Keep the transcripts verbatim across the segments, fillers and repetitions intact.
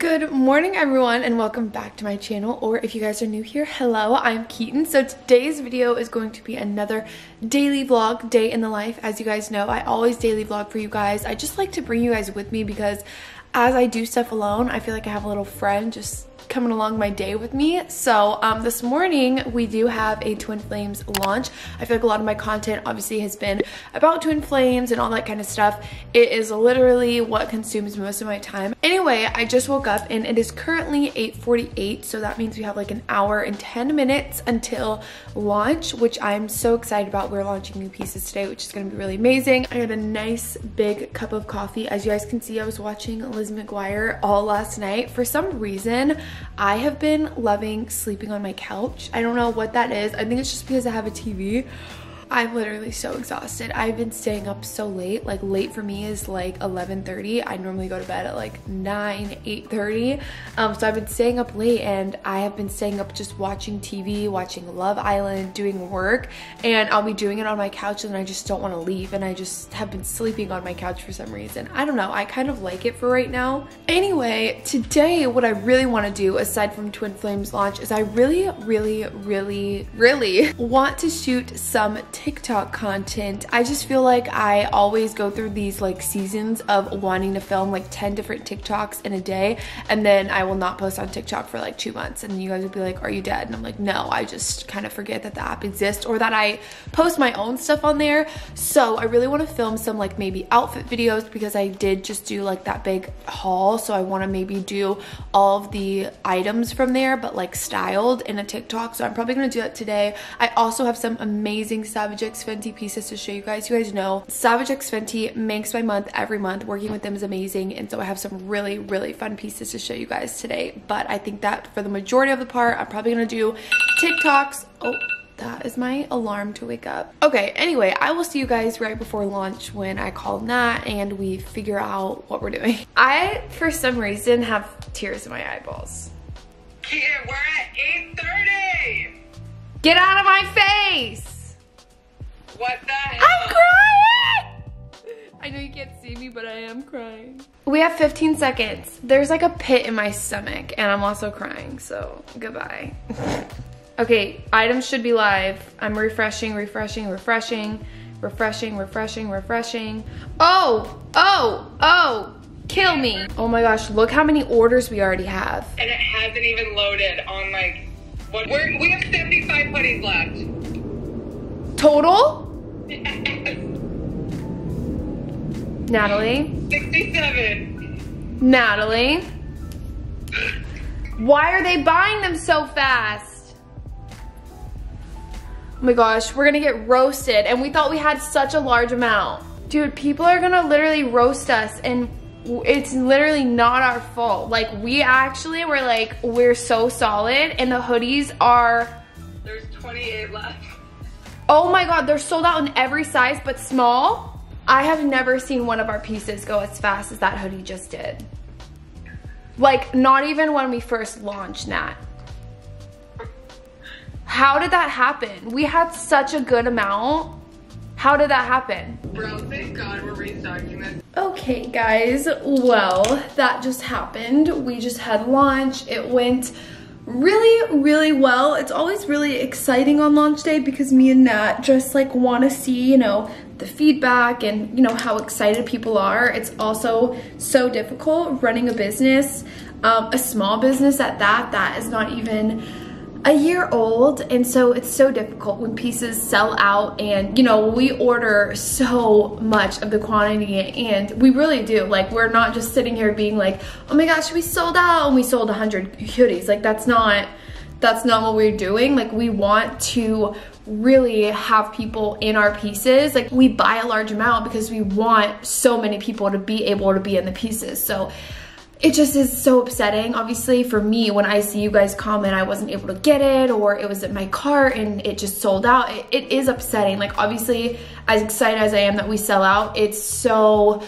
Good morning everyone and welcome back to my channel, or if you guys are new here, hello, I'm Keaton. So today's video is going to be another daily vlog, day in the life. As you guys know, I always daily vlog for you guys. I just like to bring you guys with me because as I do stuff alone, I feel like I have a little friend just coming along my day with me. So um, this morning we do have a Twin Flames launch. I feel like a lot of my content obviously has been about Twin Flames and all that kind of stuff. It is literally what consumes most of my time. Anyway, I just woke up and it is currently eight forty-eight, so that means we have like an hour and ten minutes until launch, which I'm so excited about. We're launching new pieces today, which is gonna be really amazing. I had a nice big cup of coffee. As you guys can see, I was watching Liz McGuire all last night. For some reason, I have been loving sleeping on my couch. I don't know what that is. I think it's just because I have a T V. I'm literally so exhausted. I've been staying up so late. Like, late for me is like eleven thirty. I normally go to bed at like nine, eight thirty. Um, so I've been staying up late and I have been staying up just watching T V, watching Love Island, doing work, and I'll be doing it on my couch and I just don't want to leave, and I just have been sleeping on my couch for some reason. I don't know. I kind of like it for right now. Anyway, today what I really want to do, aside from Twin Flames launch, is I really, really, really, really want to shoot some TikTok content. I just feel like I always go through these like seasons of wanting to film like ten different TikToks in a day, and then I will not post on TikTok for like two months, and you guys will be like, are you dead? And I'm like, no, I just kind of forget that the app exists, or that I post my own stuff on there. So I really want to film some like maybe outfit videos, because I did just do like that big haul, so I want to maybe do all of the items from there but like styled in a TikTok. So I'm probably going to do that today. I also have some amazing stuff Savage X Fenty pieces to show you guys. You guys know Savage X Fenty makes my month every month. Working with them is amazing, and so I have some really really fun pieces to show you guys today. But I think that for the majority of the part, I'm probably gonna do TikToks. Oh, that is my alarm to wake up. Okay, anyway, I will see you guys right before launch when I call Nat and we figure out what we're doing. I, for some reason, have tears in my eyeballs. Here, we're at eight thirty. Get out of my face. What the hell? I'm crying! I know you can't see me, but I am crying. We have fifteen seconds. There's like a pit in my stomach, and I'm also crying, so goodbye. Okay, items should be live. I'm refreshing, refreshing, refreshing, refreshing, refreshing, refreshing. Oh, oh, oh, kill me. Oh my gosh, look how many orders we already have. And it hasn't even loaded on like, what? We're, we have seventy-five putties left. Total? Yes. Natalie? sixty-seven. Natalie? Why are they buying them so fast? Oh my gosh, we're gonna get roasted, and we thought we had such a large amount. Dude, people are gonna literally roast us, and it's literally not our fault. Like, we actually were like, we're so solid, and the hoodies are... There's twenty-eight left. Oh my God, they're sold out in every size but small. I have never seen one of our pieces go as fast as that hoodie just did. Like, not even when we first launched, Nat. How did that happen? We had such a good amount. How did that happen? Bro, thank God we're restocking this. Okay guys, well, that just happened. We just had launch. It went really really well. It's always really exciting on launch day because me and Nat just like want to see, you know, the feedback and, you know, how excited people are. It's also so difficult running a business, um, a small business at that, that is not even a year old, and so it's so difficult when pieces sell out. And you know, we order so much of the quantity, and we really do. Like, we're not just sitting here being like, oh my gosh, we sold out and we sold one hundred hoodies. Like, that's not that's not what we're doing. Like, we want to really have people in our pieces. Like, we buy a large amount because we want so many people to be able to be in the pieces. So it just is so upsetting, obviously, for me when I see you guys comment I wasn't able to get it, or it was in my cart and it just sold out. It, it is upsetting. Like, obviously, as excited as I am that we sell out, it's so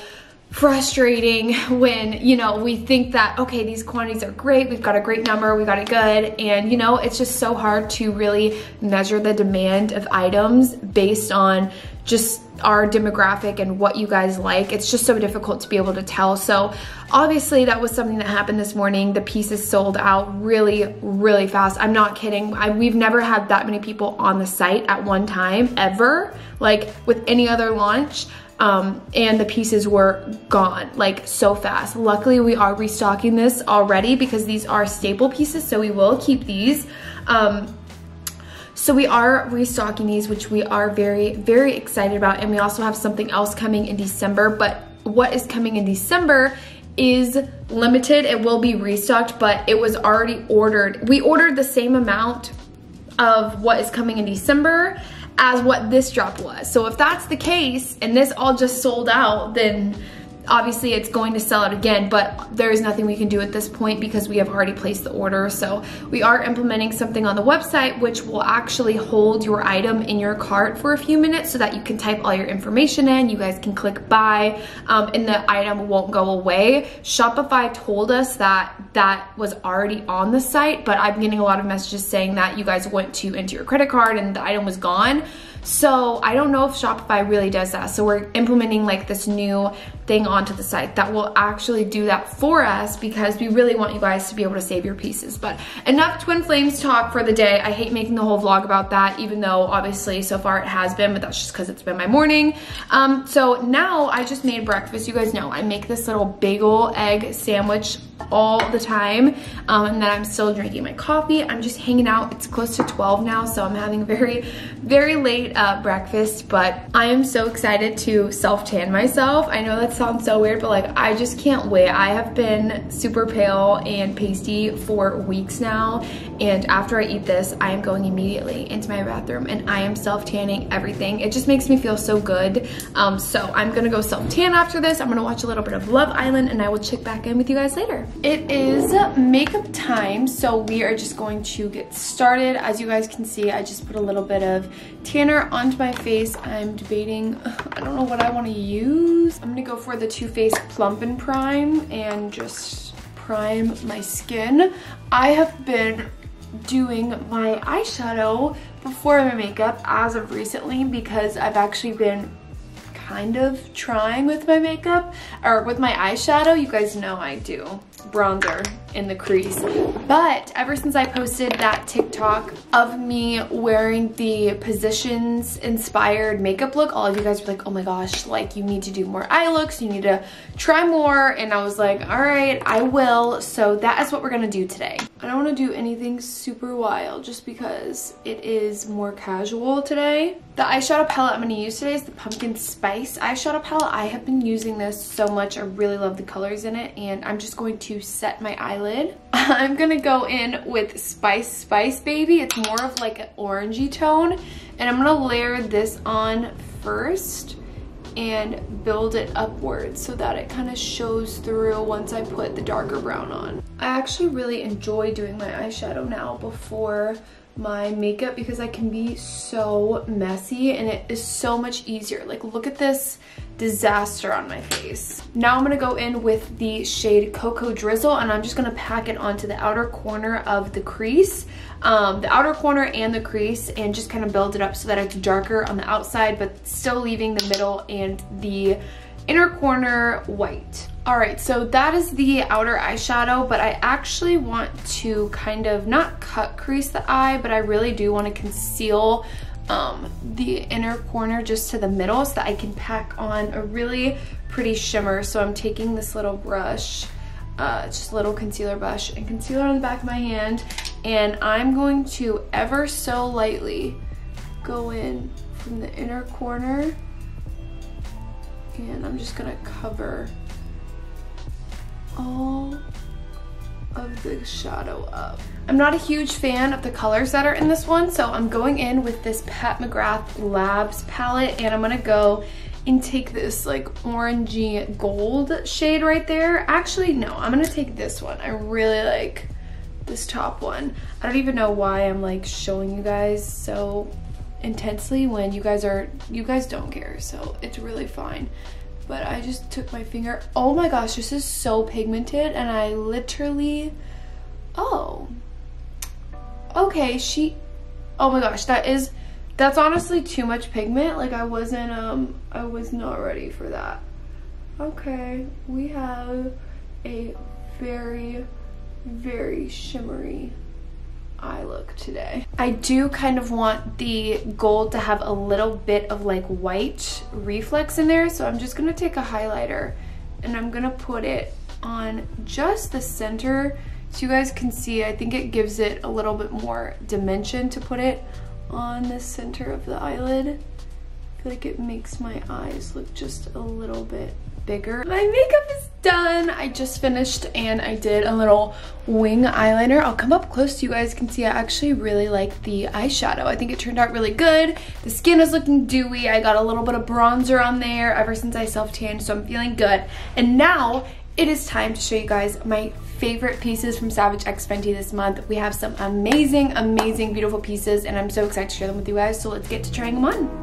frustrating when, you know, we think that, okay, these quantities are great, we've got a great number, we got it good, and, you know, it's just so hard to really measure the demand of items based on just our demographic and what you guys like. It's just so difficult to be able to tell. So obviously that was something that happened this morning. The pieces sold out really, really fast. I'm not kidding. I, we've never had that many people on the site at one time ever, like with any other launch. Um, and the pieces were gone like so fast. Luckily we are restocking this already because these are staple pieces, so we will keep these. Um, So we are restocking these, which we are very, very excited about. And we also have something else coming in December, but what is coming in December is limited. It will be restocked, but it was already ordered. We ordered the same amount of what is coming in December as what this drop was. So if that's the case and this all just sold out, then obviously it's going to sell out again, but there is nothing we can do at this point because we have already placed the order. So we are implementing something on the website which will actually hold your item in your cart for a few minutes so that you can type all your information in, you guys can click buy, um, and the item won't go away. Shopify told us that that was already on the site, but I'm getting a lot of messages saying that you guys went to enter your credit card and the item was gone. So I don't know if Shopify really does that. So we're implementing like this new thing onto the site that will actually do that for us because we really want you guys to be able to save your pieces. But enough Twin Flames talk for the day. I hate making the whole vlog about that, even though obviously so far it has been, but that's just because it's been my morning. Um, so now I just made breakfast. You guys know I make this little bagel egg sandwich all the time, um, and then I'm still drinking my coffee. I'm just hanging out. It's close to twelve now, so I'm having a very, very late uh, breakfast, but I am so excited to self-tan myself. I know that sounds so weird, but like I just can't wait. I have been super pale and pasty for weeks now, and after I eat this, I am going immediately into my bathroom and I am self-tanning everything. It just makes me feel so good. Um, so I'm gonna go self-tan after this. I'm gonna watch a little bit of Love Island and I will check back in with you guys later. It is makeup time, so we are just going to get started. As you guys can see, I just put a little bit of tanner onto my face. I'm debating, I don't know what I want to use. I'm gonna go for the Too Faced Plump and Prime and just prime my skin. I have been doing my eyeshadow before my makeup as of recently because I've actually been kind of trying with my makeup, or with my eyeshadow. You guys know I do bronzer in the crease, but ever since I posted that TikTok of me wearing the Positions inspired makeup look, all of you guys were like, oh my gosh, like you need to do more eye looks, you need to try more, and I was like, all right, I will. So that is what we're gonna do today. I don't want to do anything super wild just because it is more casual today. The eyeshadow palette I'm gonna use today is the Pumpkin Spice eyeshadow palette. I have been using this so much. I really love the colors in it, and I'm just going to set my eyelid. I'm gonna go in with Spice Spice Baby. It's more of like an orangey tone, and I'm gonna layer this on first and build it upwards so that it kind of shows through once I put the darker brown on. I actually really enjoy doing my eyeshadow now before my makeup because I can be so messy and it is so much easier. Like, look at this disaster on my face. Now I'm gonna go in with the shade Cocoa Drizzle, and I'm just gonna pack it onto the outer corner of the crease, um, the outer corner and the crease, and just kind of build it up so that it's darker on the outside but still leaving the middle and the inner corner white. Alright, so that is the outer eyeshadow, but I actually want to kind of not cut crease the eye, but I really do want to conceal um, the inner corner just to the middle so that I can pack on a really pretty shimmer. So I'm taking this little brush, uh, just a little concealer brush, and concealer on the back of my hand, and I'm going to ever so lightly go in from the inner corner, and I'm just gonna cover all of the shadow up. I'm not a huge fan of the colors that are in this one, so I'm going in with this Pat McGrath Labs palette, and I'm gonna go and take this like orangey gold shade right there. Actually, no, I'm gonna take this one. I really like this top one. I don't even know why I'm like showing you guys so intensely when you guys are, you guys don't care, so it's really fine. But I just took my finger. Oh my gosh, this is so pigmented, and I literally, oh, okay, she, oh my gosh, that is, That's honestly too much pigment. Like I wasn't, um, I was not ready for that. Okay, we have a very, very shimmery eye look today. I do kind of want the gold to have a little bit of like white reflex in there, so I'm just gonna take a highlighter and I'm gonna put it on just the center so you guys can see. I think it gives it a little bit more dimension to put it on the center of the eyelid. I feel like it makes my eyes look just a little bit bigger. My makeup is done. I just finished and I did a little wing eyeliner. I'll come up close so you guys can see I actually really like the eyeshadow. I think it turned out really good. The skin is looking dewy. I got a little bit of bronzer on there ever since I self-tanned, so I'm feeling good. And now it is time to show you guys my favorite pieces from Savage X Fenty this month. We have some amazing, amazing, beautiful pieces and I'm so excited to share them with you guys, so let's get to trying them on.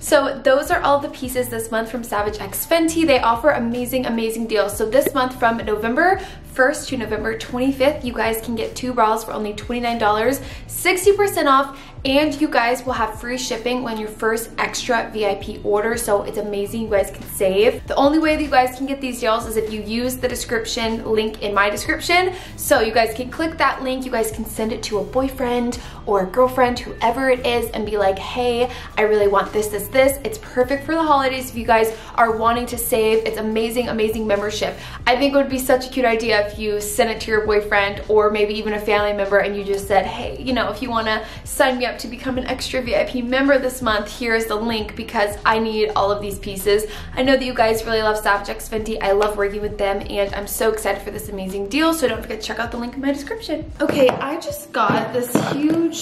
So those are all the pieces this month from Savage X Fenty. They offer amazing, amazing deals. So this month from November first to November twenty-fifth, you guys can get two bras for only twenty-nine dollars, sixty percent off, and you guys will have free shipping on your first extra V I P order, so it's amazing, you guys can save. The only way that you guys can get these deals is if you use the description link in my description. So you guys can click that link, you guys can send it to a boyfriend or a girlfriend, whoever it is, and be like, hey, I really want this, this, this. It's perfect for the holidays if you guys are wanting to save. It's amazing, amazing membership. I think it would be such a cute idea if you sent it to your boyfriend or maybe even a family member and you just said, hey, you know, if you wanna sign me up to become an extra V I P member this month, here's the link, because I need all of these pieces. I know that you guys really love Savage X Fenty. I love working with them and I'm so excited for this amazing deal, so don't forget to check out the link in my description. Okay, I just got this huge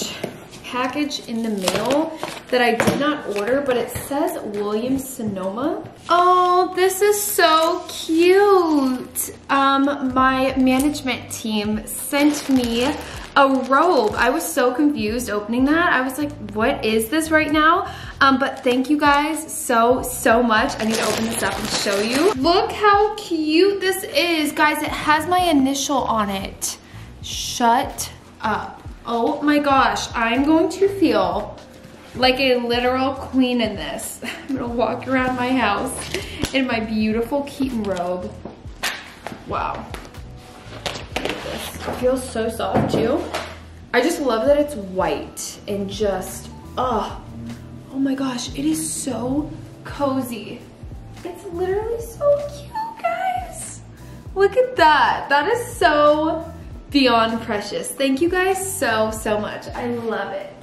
package in the mail that I did not order, but it says Williams-Sonoma. Oh, this is so cute. Um, my management team sent me a robe. I was so confused opening that. I was like, what is this right now? Um, but thank you guys so, so much. I need to open this up and show you. Look how cute this is. Guys, it has my initial on it. Shut up. Oh my gosh, I'm going to feel like a literal queen in this. I'm gonna walk around my house in my beautiful Keaton robe. Wow. It feels so soft too. I just love that it's white and just, oh, oh my gosh, it is so cozy. It's literally so cute, guys. Look at that. That is so beyond precious. Thank you guys so, so much. I love it.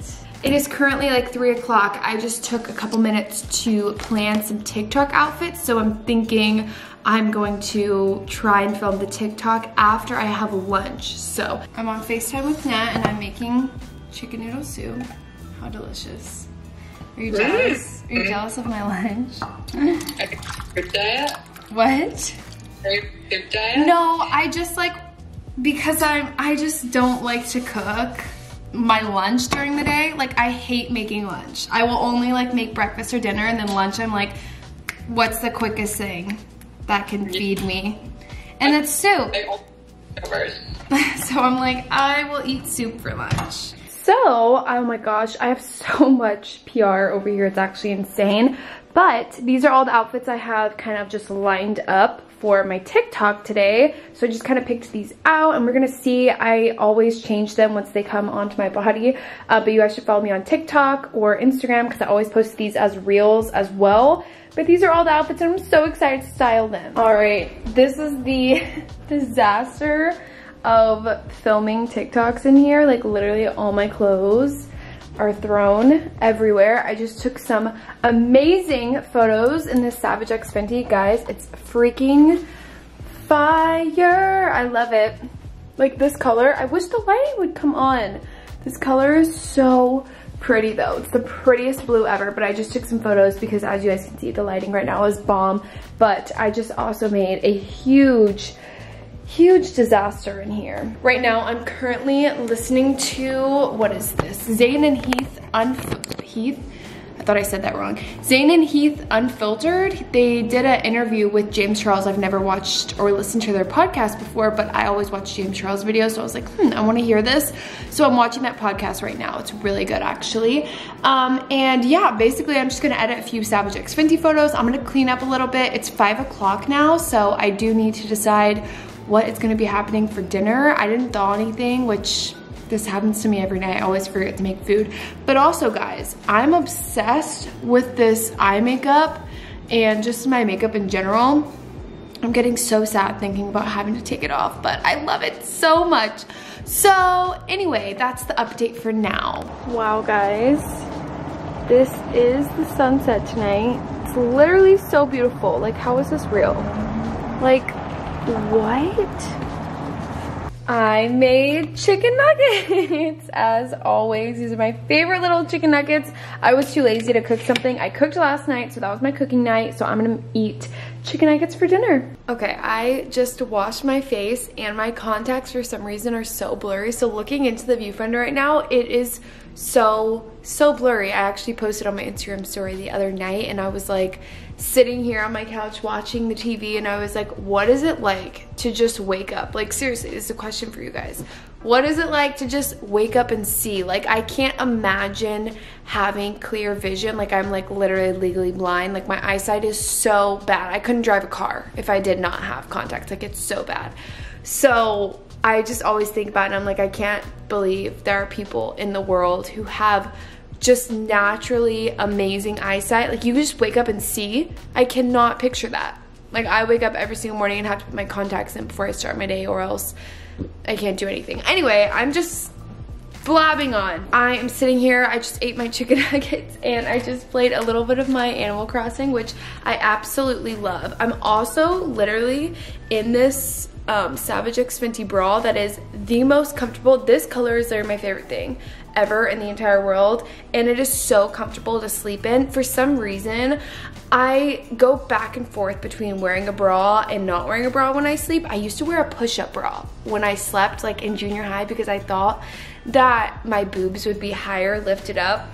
It is currently like three o'clock. I just took a couple minutes to plan some TikTok outfits, so I'm thinking I'm going to try and film the TikTok after I have lunch. So I'm on FaceTime with Nat and I'm making chicken noodle soup. How delicious. Are you jealous? Are you jealous of my lunch? Fruit diet? What? Fruit diet? No, I just like, because I'm, I just don't like to cook. my lunch during the day. Like, I hate making lunch. I will only like make breakfast or dinner, and then lunch I'm like, what's the quickest thing that can feed me? And it's soup. So I'm like, I will eat soup for lunch. So, oh my gosh, I have so much P R over here, it's actually insane. But these are all the outfits I have kind of just lined up for my TikTok today. So I just kind of picked these out, and we're gonna see. I always change them once they come onto my body. Uh, but you guys should follow me on TikTok or Instagram, because I always post these as reels as well. But these are all the outfits, and I'm so excited to style them. All right, this is the disaster of filming TikToks in here. Like, literally all my clothes are thrown everywhere. I just took some amazing photos in this Savage X Fenty. Guys, it's freaking fire. I love it. Like, this color, I wish the light would come on. This color is so pretty though. It's the prettiest blue ever, but I just took some photos because, as you guys can see, the lighting right now is bomb. But I just also made a huge huge disaster in here. Right now, I'm currently listening to, what is this? Zane and Heath, Unf Heath? I thought I said that wrong. Zane and Heath Unfiltered. They did an interview with James Charles. I've never watched or listened to their podcast before, but I always watch James Charles videos, so I was like, hmm, I wanna hear this. So I'm watching that podcast right now. It's really good, actually. Um, and yeah, basically, I'm just gonna edit a few Savage X Fenty photos. I'm gonna clean up a little bit. It's five o'clock now, so I do need to decide what is gonna be happening for dinner. I didn't thaw anything, which this happens to me every night. I always forget to make food. But also, guys, I'm obsessed with this eye makeup and just my makeup in general. I'm getting so sad thinking about having to take it off, but I love it so much. So anyway, that's the update for now. Wow, guys, this is the sunset tonight. It's literally so beautiful. Like, how is this real? Like, what? I made chicken nuggets as always. These are my favorite little chicken nuggets. I was too lazy to cook something. I cooked last night, so that was my cooking night. So I'm gonna eat chicken nuggets for dinner. Okay, I just washed my face, and my contacts for some reason are so blurry. So looking into the viewfinder right now, it is so so blurry. I actually posted on my Instagram story the other night, and I was like sitting here on my couch watching the T V, and I was like, what is it like to just wake up? Like, seriously, this is a question for you guys. What is it like to just wake up and see? Like, I can't imagine having clear vision. Like, I'm like literally legally blind. Like, my eyesight is so bad. I couldn't drive a car if I did not have contacts. Like, it's so bad. So I just always think about it, and I'm like, I can't believe there are people in the world who have just naturally amazing eyesight. Like, you just wake up and see. I cannot picture that. Like, I wake up every single morning and have to put my contacts in before I start my day, or else I can't do anything. Anyway, I'm just blabbing on. I am sitting here, I just ate my chicken nuggets, and I just played a little bit of my Animal Crossing, which I absolutely love. I'm also literally in this um, Savage X Fenty bra that is the most comfortable. This color is literally my favorite thing ever in the entire world, and it is so comfortable to sleep in. For some reason, I go back and forth between wearing a bra and not wearing a bra when I sleep. I used to wear a push-up bra when I slept, like in junior high, because I thought that my boobs would be higher lifted up.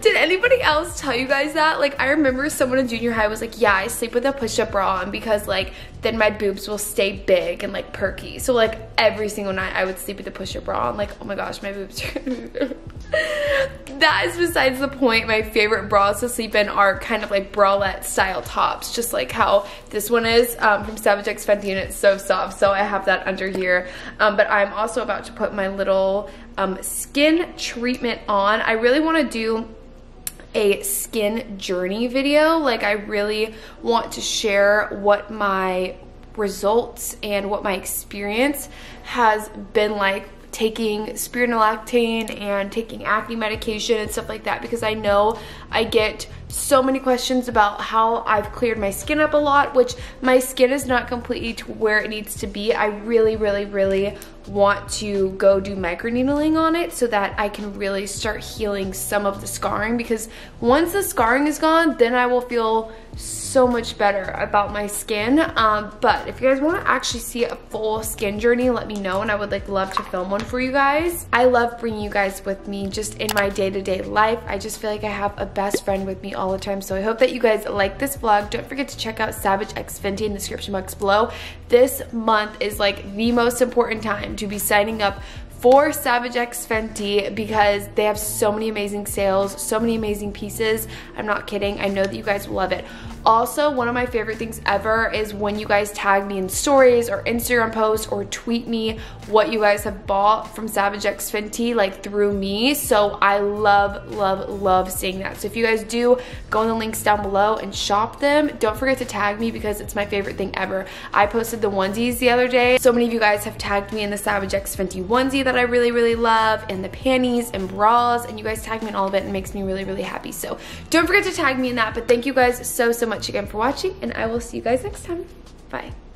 Did anybody else tell you guys that? Like, I remember someone in junior high was like, yeah, I sleep with a push-up bra on because, like, then my boobs will stay big and, like, perky. So, like, every single night I would sleep with a push-up bra on. Like, oh my gosh, my boobs are gonna be That is besides the point. My favorite bras to sleep in are kind of like bralette style tops, just like how this one is um, from Savage X Fenty, and it's so soft, so I have that under here. Um, but I'm also about to put my little um, skin treatment on. I really want to do a skin journey video. Like, I really want to share what my results and what my experience has been like taking spironolactane and taking acne medication and stuff like that, because I know I get so many questions about how I've cleared my skin up a lot, which my skin is not completely to where it needs to be. I really, really, really want to go do microneedling on it so that I can really start healing some of the scarring, because once the scarring is gone, then I will feel so much better about my skin. Um, but if you guys want to actually see a full skin journey, let me know, and I would like love to film one for you guys. I love bringing you guys with me just in my day-to-day life. I just feel like I have a best friend with me all the time. So I hope that you guys like this vlog. Don't forget to check out Savage X Fenty in the description box below. This month is like the most important time to be signing up for Savage X Fenty because they have so many amazing sales, so many amazing pieces. I'm not kidding. I know that you guys will love it. Also, one of my favorite things ever is when you guys tag me in stories or Instagram posts or tweet me what you guys have bought from Savage X Fenty, like through me. So I love, love, love seeing that. So if you guys do, go in the links down below and shop them. Don't forget to tag me because it's my favorite thing ever. I posted the onesies the other day. So many of you guys have tagged me in the Savage X Fenty onesie that I really, really love, and the panties and bras, and you guys tag me in all of it and it makes me really, really happy. So don't forget to tag me in that, but thank you guys so, so much again for watching, and I will see you guys next time. Bye.